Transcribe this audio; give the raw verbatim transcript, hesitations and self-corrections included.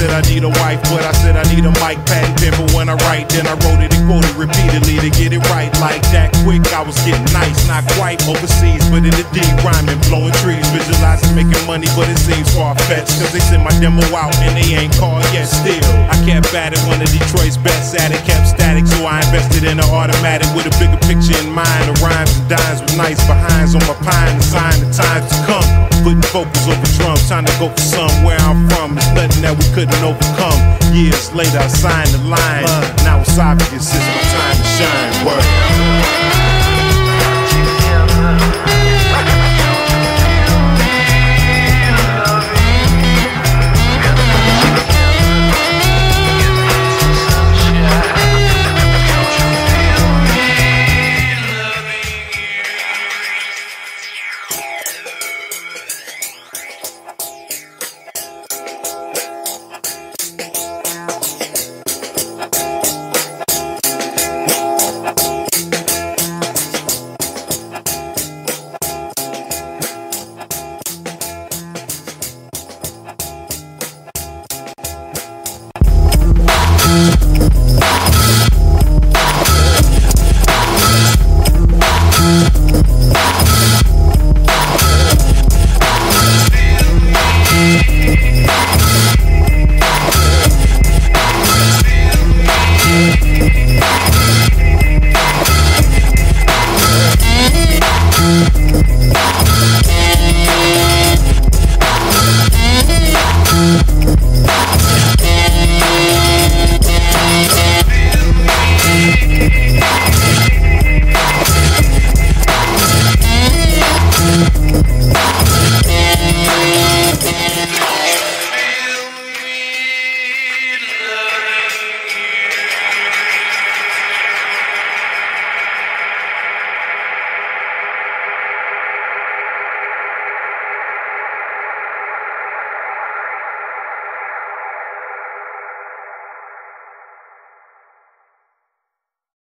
said I need a wife, but I said I need a mic, patent pen, but when I write, then I wrote it and quoted repeatedly to get it right. Like that quick, I was getting nice, not quite overseas, but in the D, rhyming, blowing trees, visualizing, making money, but it seems far-fetched, cause they sent my demo out and they ain't called yet still. I kept at it, one of Detroit's best at it, kept static, so I invested in an automatic with a bigger picture in mind, the rhymes and dimes with nice behinds on my pine, the sign the times to come, putting vocals over drums, time to go for some. Where I'm from, it's nothing that we couldn't overcome. Years later, I signed the line, now it's obvious, it's my time to shine, word.